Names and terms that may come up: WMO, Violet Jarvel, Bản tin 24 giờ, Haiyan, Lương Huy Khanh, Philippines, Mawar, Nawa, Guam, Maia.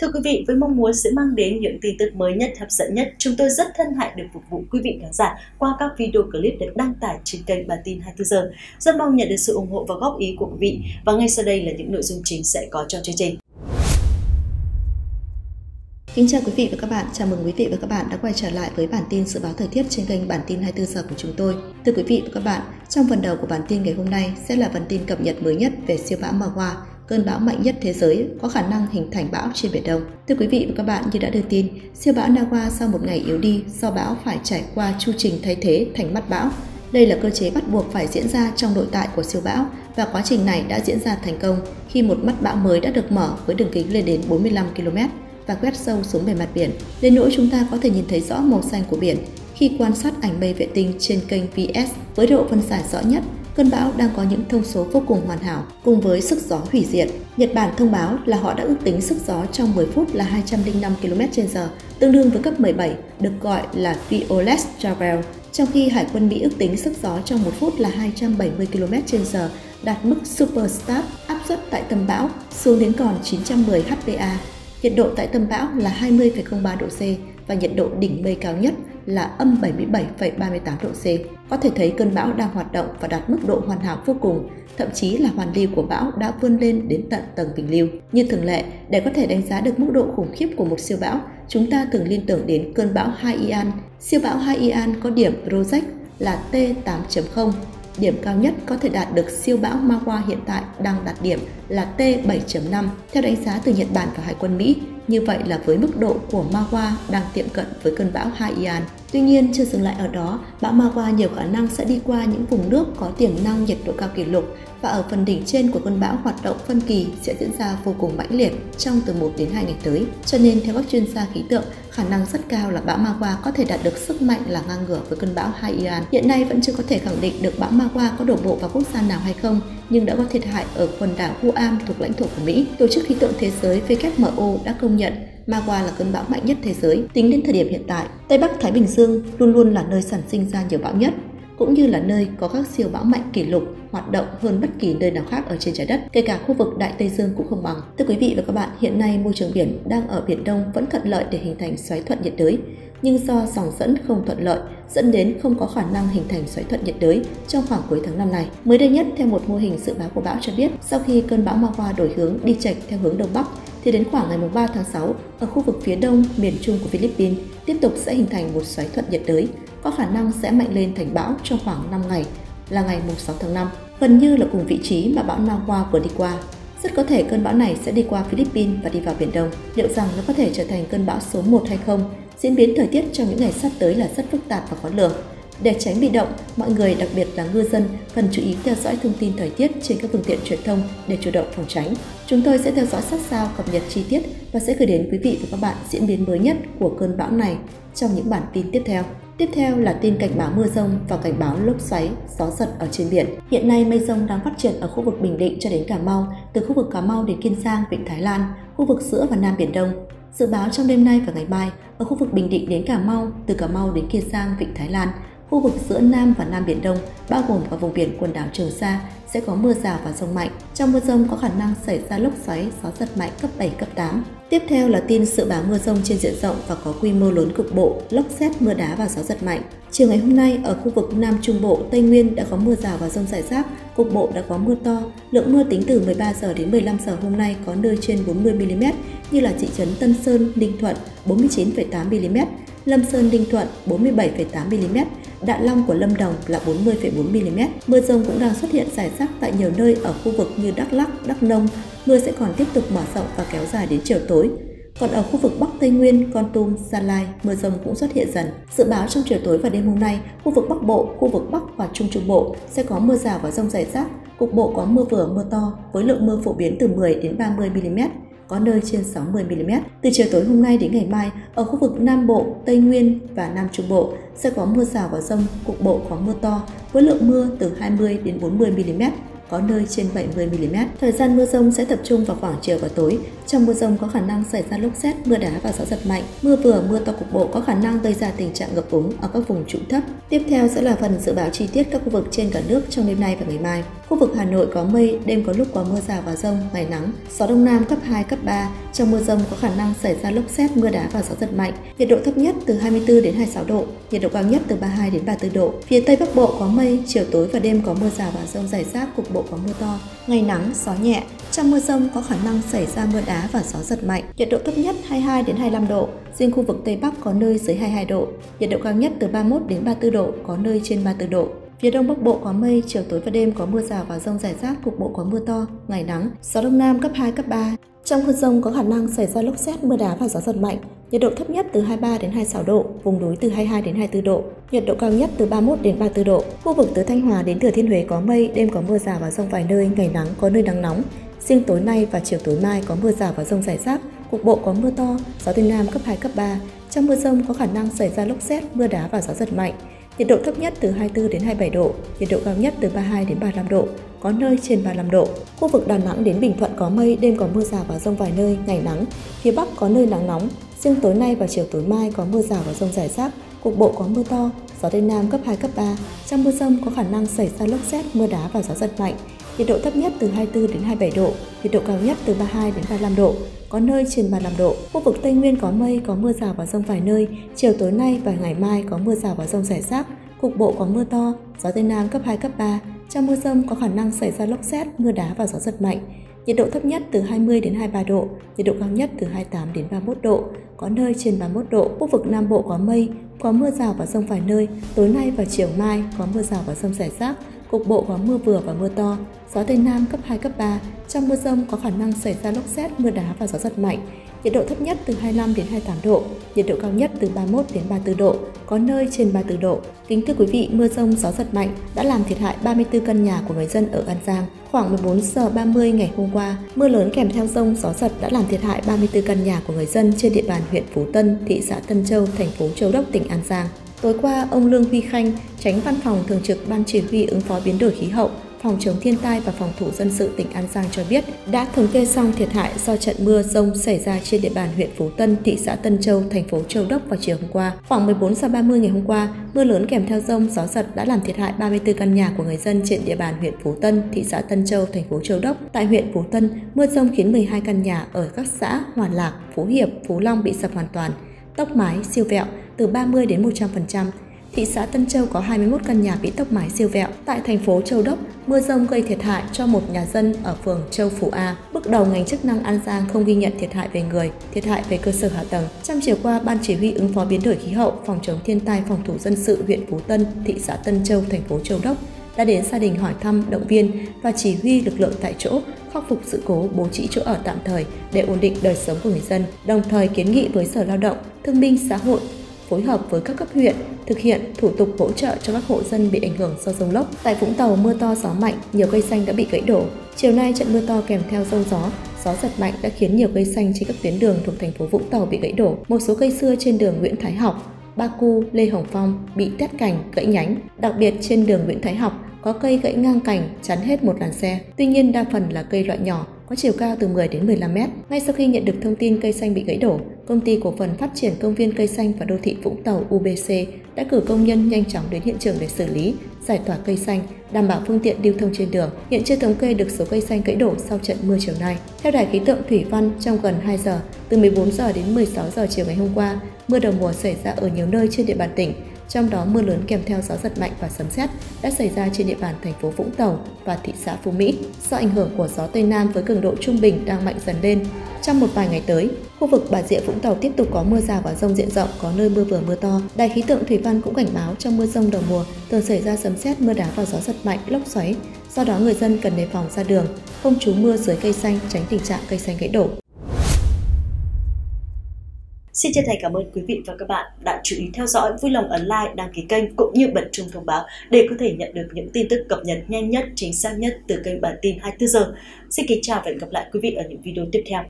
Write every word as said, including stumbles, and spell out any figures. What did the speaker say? Thưa quý vị, với mong muốn sẽ mang đến những tin tức mới nhất, hấp dẫn nhất, chúng tôi rất thân hạnh được phục vụ quý vị khán giả qua các video clip được đăng tải trên kênh Bản tin hai mươi tư giờ. Rất mong nhận được sự ủng hộ và góp ý của quý vị. Và ngay sau đây là những nội dung chính sẽ có trong chương trình. Kính chào quý vị và các bạn, chào mừng quý vị và các bạn đã quay trở lại với bản tin dự báo thời tiết trên kênh Bản tin hai mươi tư giờ của chúng tôi. Thưa quý vị và các bạn, trong phần đầu của bản tin ngày hôm nay sẽ là phần tin cập nhật mới nhất về siêu bão Maia, cơn bão mạnh nhất thế giới có khả năng hình thành bão trên Biển Đông. Thưa quý vị và các bạn, như đã đưa tin, siêu bão Nawa sau một ngày yếu đi do bão phải trải qua chu trình thay thế thành mắt bão. Đây là cơ chế bắt buộc phải diễn ra trong nội tại của siêu bão và quá trình này đã diễn ra thành công khi một mắt bão mới đã được mở với đường kính lên đến bốn mươi lăm ki lô mét. Và quét sâu xuống bề mặt biển, đến nỗi chúng ta có thể nhìn thấy rõ màu xanh của biển. Khi quan sát ảnh mây vệ tinh trên kênh vê ét với độ phân giải rõ nhất, cơn bão đang có những thông số vô cùng hoàn hảo, cùng với sức gió hủy diệt. Nhật Bản thông báo là họ đã ước tính sức gió trong mười phút là hai trăm linh năm ki lô mét trên giờ, tương đương với cấp mười bảy, được gọi là Violet Jarvel, trong khi Hải quân Mỹ ước tính sức gió trong một phút là hai trăm bảy mươi ki lô mét trên giờ, đạt mức Superstar, áp suất tại tâm bão xuống đến còn chín trăm mười hecpa. Nhiệt độ tại tâm bão là hai mươi phẩy không ba độ C và nhiệt độ đỉnh mây cao nhất là âm bảy mươi bảy phẩy ba mươi tám độ C. Có thể thấy cơn bão đang hoạt động và đạt mức độ hoàn hảo vô cùng, thậm chí là hoàn lưu của bão đã vươn lên đến tận tầng bình lưu. Như thường lệ, để có thể đánh giá được mức độ khủng khiếp của một siêu bão, chúng ta thường liên tưởng đến cơn bão Haiyan. Siêu bão Haiyan có điểm project là T tám chấm không. Điểm cao nhất có thể đạt được siêu bão Mawar hiện tại đang đạt điểm là T bảy chấm năm, theo đánh giá từ Nhật Bản và Hải quân Mỹ. Như vậy là với mức độ của Mawar đang tiệm cận với cơn bão Haiyan. Tuy nhiên, chưa dừng lại ở đó, bão Mawar nhiều khả năng sẽ đi qua những vùng nước có tiềm năng nhiệt độ cao kỷ lục và ở phần đỉnh trên của cơn bão hoạt động phân kỳ sẽ diễn ra vô cùng mãnh liệt trong từ một đến hai ngày tới. Cho nên, theo các chuyên gia khí tượng, khả năng rất cao là bão Mawar có thể đạt được sức mạnh là ngang ngửa với cơn bão Haiyan. Hiện nay vẫn chưa có thể khẳng định được bão Mawar có đổ bộ vào quốc gia nào hay không, nhưng đã có thiệt hại ở quần đảo Guam thuộc lãnh thổ của Mỹ. Tổ chức Khí tượng Thế giới W M O đã công nhận Maia là cơn bão mạnh nhất thế giới. Tính đến thời điểm hiện tại, Tây Bắc Thái Bình Dương luôn luôn là nơi sản sinh ra nhiều bão nhất, cũng như là nơi có các siêu bão mạnh kỷ lục hoạt động hơn bất kỳ nơi nào khác ở trên trái đất, kể cả khu vực Đại Tây Dương cũng không bằng. Thưa quý vị và các bạn, hiện nay môi trường biển đang ở Biển Đông vẫn thuận lợi để hình thành xoáy thuận nhiệt đới, nhưng do dòng dẫn không thuận lợi dẫn đến không có khả năng hình thành xoáy thuận nhiệt đới trong khoảng cuối tháng năm này. Mới đây nhất, theo một mô hình dự báo của bão cho biết, sau khi cơn bão Maia đổi hướng đi chệch theo hướng đông bắc, thì đến khoảng ngày ba tháng sáu, ở khu vực phía đông miền trung của Philippines tiếp tục sẽ hình thành một xoáy thuận nhiệt đới, có khả năng sẽ mạnh lên thành bão trong khoảng năm ngày, là ngày sáu tháng năm, gần như là cùng vị trí mà bão Nawa vừa đi qua. Rất có thể cơn bão này sẽ đi qua Philippines và đi vào Biển Đông. Liệu rằng nó có thể trở thành cơn bão số một hay không? Diễn biến thời tiết trong những ngày sắp tới là rất phức tạp và khó lường. Để tránh bị động, mọi người, đặc biệt là ngư dân, cần chú ý theo dõi thông tin thời tiết trên các phương tiện truyền thông để chủ động phòng tránh. Chúng tôi sẽ theo dõi sát sao, cập nhật chi tiết và sẽ gửi đến quý vị và các bạn diễn biến mới nhất của cơn bão này trong những bản tin tiếp theo. Tiếp theo là tin cảnh báo mưa rông và cảnh báo lốc xoáy, gió giật ở trên biển. Hiện nay mây rông đang phát triển ở khu vực Bình Định cho đến Cà Mau, từ khu vực Cà Mau đến Kiên Giang, Vịnh Thái Lan, khu vực giữa và Nam Biển Đông. Dự báo trong đêm nay và ngày mai, ở khu vực Bình Định đến Cà Mau, từ Cà Mau đến Kiên Giang, Vịnh Thái Lan, khu vực giữa Nam và Nam Biển Đông, bao gồm cả vùng biển quần đảo Trường Sa, sẽ có mưa rào và rông mạnh. Trong mưa rông có khả năng xảy ra lốc xoáy, gió giật mạnh cấp bảy, cấp tám. Tiếp theo là tin dự báo mưa rông trên diện rộng và có quy mô lớn cục bộ, lốc sét, mưa đá và gió giật mạnh. Chiều ngày hôm nay, ở khu vực Nam Trung Bộ, Tây Nguyên đã có mưa rào và rông rải rác, cục bộ đã có mưa to. Lượng mưa tính từ mười ba giờ đến mười lăm giờ hôm nay có nơi trên bốn mươi mi li mét, như là thị trấn Tân Sơn, Ninh Thuận bốn mươi chín phẩy tám mi li mét, Lâm Sơn, Ninh Thuận bốn mươi bảy phẩy tám mi li mét, Đạ Long của Lâm Đồng là bốn mươi phẩy bốn mi li mét. Mưa rông cũng đang xuất hiện rải rác tại nhiều nơi ở khu vực như Đắk Lắk, Đắk Nông. Mưa sẽ còn tiếp tục mở rộng và kéo dài đến chiều tối. Còn ở khu vực Bắc Tây Nguyên, Kon Tum, Gia Lai, mưa rông cũng xuất hiện dần. Dự báo trong chiều tối và đêm hôm nay, khu vực Bắc Bộ, khu vực Bắc và Trung Trung Bộ sẽ có mưa rào và rông rải rác. Cục bộ có mưa vừa, mưa to với lượng mưa phổ biến từ mười đến ba mươi mi li mét. Có nơi trên sáu mươi mi li mét. Từ chiều tối hôm nay đến ngày mai, ở khu vực Nam Bộ, Tây Nguyên và Nam Trung Bộ sẽ có mưa rào và dông, cục bộ có mưa to với lượng mưa từ hai mươi đến bốn mươi mi li mét, có nơi trên bảy mươi mi li mét. Thời gian mưa dông sẽ tập trung vào khoảng chiều và tối. Trong mưa dông có khả năng xảy ra lốc sét, mưa đá và gió giật mạnh. Mưa vừa, mưa to cục bộ có khả năng gây ra tình trạng ngập úng ở các vùng trũng thấp. Tiếp theo sẽ là phần dự báo chi tiết các khu vực trên cả nước trong đêm nay và ngày mai. Khu vực Hà Nội có mây, đêm có lúc có mưa rào và dông, ngày nắng, gió Đông Nam cấp hai, cấp ba. Trong mưa dông có khả năng xảy ra lốc sét, mưa đá và gió giật mạnh. Nhiệt độ thấp nhất từ hai mươi tư đến hai mươi sáu độ, nhiệt độ cao nhất từ ba mươi hai đến ba mươi tư độ. Phía Tây Bắc Bộ có mây, chiều tối và đêm có mưa rào và dông rải rác, cục bộ có mưa to, ngày nắng, gió nhẹ. Trong mưa dông có khả năng xảy ra mưa đá và gió giật mạnh. Nhiệt độ thấp nhất hai mươi hai đến hai mươi lăm độ, riêng khu vực Tây Bắc có nơi dưới hai mươi hai độ. Nhiệt độ cao nhất từ ba mươi mốt đến ba mươi tư độ, có nơi trên ba mươi tư độ. Phía Đông Bắc Bộ có mây, chiều tối và đêm có mưa rào và dông rải rác, cục bộ có mưa to, ngày nắng, gió Đông Nam cấp hai, cấp ba. Trong mưa dông có khả năng xảy ra lốc sét, mưa đá và gió giật mạnh. Nhiệt độ thấp nhất từ hai mươi ba đến hai mươi sáu độ, vùng núi từ hai mươi hai đến hai mươi tư độ, nhiệt độ cao nhất từ ba mươi mốt đến ba mươi tư độ. Khu vực từ Thanh Hóa đến Thừa Thiên Huế có mây, đêm có mưa rào và dông vài nơi, ngày nắng, có nơi nắng nóng. Riêng tối nay và chiều tối mai có mưa rào và dông rải rác, cục bộ có mưa to, gió Tây Nam cấp hai, cấp ba. Trong mưa dông có khả năng xảy ra lốc sét, mưa đá và gió giật mạnh. Nhiệt độ thấp nhất từ hai mươi tư đến hai mươi bảy độ, nhiệt độ cao nhất từ ba mươi hai đến ba mươi lăm độ, có nơi trên ba mươi lăm độ. Khu vực Đà Nẵng đến Bình Thuận có mây, đêm có mưa rào và dông vài nơi, ngày nắng. Phía Bắc có nơi nắng nóng, riêng tối nay và chiều tối mai có mưa rào và dông rải rác, cục bộ có mưa to, gió Tây Nam cấp hai, cấp ba. Trong mưa dông có khả năng xảy ra lốc sét, mưa đá và gió giật mạnh. Nhiệt độ thấp nhất từ hai mươi tư đến hai mươi bảy độ, nhiệt độ cao nhất từ ba mươi hai đến ba mươi lăm độ, có nơi trên ba mươi lăm độ. Khu vực Tây Nguyên có mây, có mưa rào và dông vài nơi, chiều tối nay và ngày mai có mưa rào và dông rải rác, cục bộ có mưa to, gió Tây Nam cấp hai, cấp ba. Trong mưa dông có khả năng xảy ra lốc sét, mưa đá và gió giật mạnh. Nhiệt độ thấp nhất từ hai mươi đến hai mươi ba độ, nhiệt độ cao nhất từ hai mươi tám đến ba mươi mốt độ, có nơi trên ba mươi mốt độ. Khu vực Nam Bộ có mây, có mưa rào và dông vài nơi, tối nay và chiều mai có mưa rào và dông rải rác, cục bộ có mưa vừa và mưa to, gió Tây Nam cấp hai, cấp ba. Trong mưa dông có khả năng xảy ra lốc sét, mưa đá và gió giật mạnh. Nhiệt độ thấp nhất từ hai mươi lăm đến hai mươi tám độ, nhiệt độ cao nhất từ ba mươi mốt đến ba mươi tư độ, có nơi trên ba mươi tư độ. Kính thưa quý vị, mưa dông gió giật mạnh đã làm thiệt hại ba mươi tư căn nhà của người dân ở An Giang. Khoảng mười bốn giờ ba mươi ngày hôm qua, mưa lớn kèm theo dông gió giật đã làm thiệt hại ba mươi tư căn nhà của người dân trên địa bàn huyện Phú Tân, thị xã Tân Châu, thành phố Châu Đốc, tỉnh An Giang. Tối qua, ông Lương Huy Khanh, Chánh Văn phòng Thường trực Ban Chỉ huy ứng phó biến đổi khí hậu, Phòng chống thiên tai và Phòng thủ dân sự tỉnh An Giang cho biết đã thống kê xong thiệt hại do trận mưa dông xảy ra trên địa bàn huyện Phú Tân, thị xã Tân Châu, thành phố Châu Đốc vào chiều hôm qua. Khoảng mười bốn giờ ba mươi ngày hôm qua, mưa lớn kèm theo dông gió giật đã làm thiệt hại ba mươi tư căn nhà của người dân trên địa bàn huyện Phú Tân, thị xã Tân Châu, thành phố Châu Đốc. Tại huyện Phú Tân, mưa dông khiến mười hai căn nhà ở các xã Hoàn Lạc, Phú Hiệp, Phú Long bị sập hoàn toàn, tốc mái, siêu vẹo từ ba mươi đến một trăm phần trăm. Thị xã Tân Châu có hai mươi mốt căn nhà bị tốc mái siêu vẹo. Tại thành phố Châu Đốc, mưa dông gây thiệt hại cho một nhà dân ở phường Châu Phú A. Bước đầu, ngành chức năng An Giang không ghi nhận thiệt hại về người, thiệt hại về cơ sở hạ tầng. Trong chiều qua, Ban Chỉ huy ứng phó biến đổi khí hậu, Phòng chống thiên tai, Phòng thủ dân sự huyện Phú Tân, thị xã Tân Châu, thành phố Châu Đốc đã đến gia đình hỏi thăm, động viên và chỉ huy lực lượng tại chỗ khắc phục sự cố, bố trí chỗ ở tạm thời để ổn định đời sống của người dân. Đồng thời kiến nghị với Sở Lao động, Thương binh Xã hội phối hợp với các cấp huyện thực hiện thủ tục hỗ trợ cho các hộ dân bị ảnh hưởng do dông lốc. Tại Vũng Tàu, mưa to gió mạnh, nhiều cây xanh đã bị gãy đổ. Chiều nay, trận mưa to kèm theo dông gió, gió giật mạnh đã khiến nhiều cây xanh trên các tuyến đường thuộc thành phố Vũng Tàu bị gãy đổ. Một số cây xưa trên đường Nguyễn Thái Học, Ba Cu, Lê Hồng Phong bị tét cành, gãy nhánh. Đặc biệt trên đường Nguyễn Thái Học có cây gãy ngang cành, chắn hết một làn xe. Tuy nhiên, đa phần là cây loại nhỏ, có chiều cao từ mười đến mười lăm mét. Ngay sau khi nhận được thông tin cây xanh bị gãy đổ, Công ty Cổ phần Phát triển Công viên Cây xanh và Đô thị Vũng Tàu U B C đã cử công nhân nhanh chóng đến hiện trường để xử lý, giải tỏa cây xanh, đảm bảo phương tiện lưu thông trên đường. Hiện chưa thống kê được số cây xanh gãy đổ sau trận mưa chiều nay. Theo Đài khí tượng Thủy văn, trong gần hai giờ, từ mười bốn giờ đến mười sáu giờ chiều ngày hôm qua, mưa đầu mùa xảy ra ở nhiều nơi trên địa bàn tỉnh. Trong đó, mưa lớn kèm theo gió giật mạnh và sấm sét đã xảy ra trên địa bàn thành phố Vũng Tàu và thị xã Phú Mỹ. Do ảnh hưởng của gió Tây Nam với cường độ trung bình đang mạnh dần lên, trong một vài ngày tới, khu vực Bà Rịa, Vũng Tàu tiếp tục có mưa rào và dông diện rộng, có nơi mưa vừa mưa to. Đài khí tượng Thủy văn cũng cảnh báo trong mưa dông đầu mùa thường xảy ra sấm sét, mưa đá và gió giật mạnh, lốc xoáy. Do đó, người dân cần đề phòng ra đường, không trú mưa dưới cây xanh, tránh tình trạng cây xanh gãy đổ. Xin chân thành cảm ơn quý vị và các bạn đã chú ý theo dõi, vui lòng ấn like, đăng ký kênh cũng như bật chuông thông báo để có thể nhận được những tin tức cập nhật nhanh nhất, chính xác nhất từ kênh Bản tin hai mươi tư giờ. Xin kính chào và hẹn gặp lại quý vị ở những video tiếp theo.